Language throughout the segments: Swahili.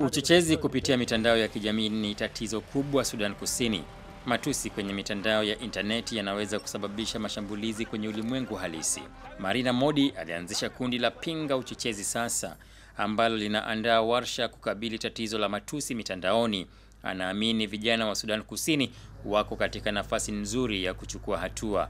Uchochezi kupitia mitandao ya kijamii ni tatizo kubwa Sudan Kusini. Matusi kwenye mitandao ya interneti yanaweza kusababisha mashambulizi kwenye ulimwengu halisi. Marina Modi alianzisha kundi la Pinga Uchochezi Sasa, ambalo linaandaa warsha kukabili tatizo la matusi mitandaoni. Anaamini vijana wa Sudan Kusini wako katika nafasi nzuri ya kuchukua hatua.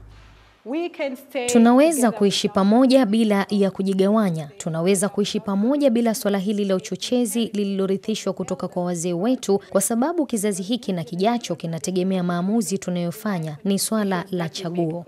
Tunaweza kuishi pamoja bila ya kujigawanya. Tunaweza kuishi pamoja bila swala hili la uchochezi lililorithishwa kutoka kwa wazee wetu, kwa sababu kizazi hiki na kijacho kinategemea maamuzi tunayofanya. Ni swala la chaguo.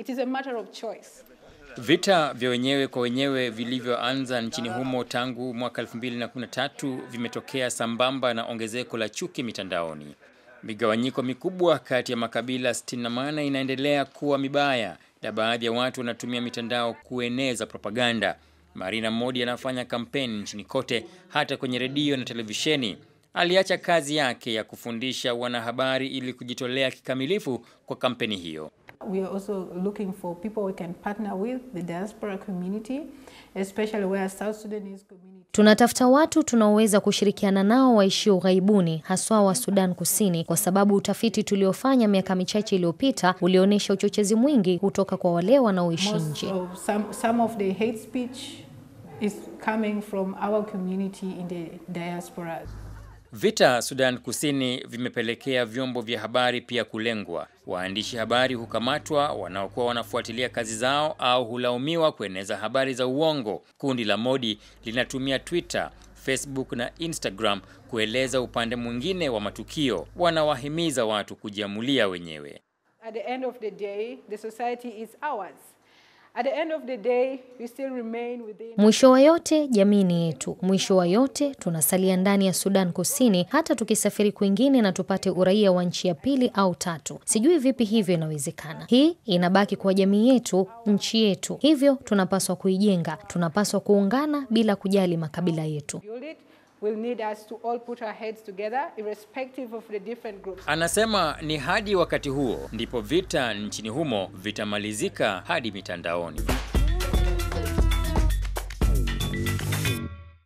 Vita vya wenyewe kwa wenyewe vilivyoanza nchini humo tangu mwaka 2013 vimetokea sambamba na ongezeko la chuki mitandaoni. Migawanyiko mikubwa kati ya makabila 68 inaendelea kuwa mibaya, na baadhi ya watu wanatumia mitandao kueneza propaganda. Marina Modi anafanya kampeni nchini kote, hata kwenye redio na televisheni. Aliacha kazi yake ya kufundisha wanahabari ili kujitolea kikamilifu kwa kampeni hiyo. We are also looking for people we can partner with, the diaspora community, especially where South Sudanese community. Tunatafuta watu tunaoweza kushirikiana nao waishi ughaibuni, haswa wa Sudan Kusini, kwa sababu utafiti tuliofanya miaka michache iliyopita ulionyesha uchochezi mwingi kutoka kwa wale wanaoishi nje. Some of the hate speech is coming from our community in the diaspora. Vita Sudan Kusini vimepelekea vyombo vya habari pia kulengwa. Waandishi habari hukamatwa wanaokuwa wanafuatilia kazi zao au hulaumiwa kueneza habari za uongo. Kundi la Modi linatumia Twitter, Facebook na Instagram kueleza upande mwingine wa matukio. Wanawahimiza watu kujiamulia wenyewe. At the end of the day, the society is ours. At the end of the day, we still remain within. Mwisho wa yote, jamii ni yetu. Mwisho wa yote, tunasalia ndani ya Sudan Kusini, hata tukisafiri kwingine na tupate uraia wa nchi ya pili au tatu. Sijui vipi hivyo inawezekana. Hii inabaki kwa jamii yetu, nchi yetu. Hivyo tunapaswa kuijenga, tunapaswa kuungana bila kujali makabila yetu. Will need us to all put our heads together irrespective of the different groups. Anasema ni hadi wakati huo ndipo vita nchini humo vitamalizika hadi mitandaoni.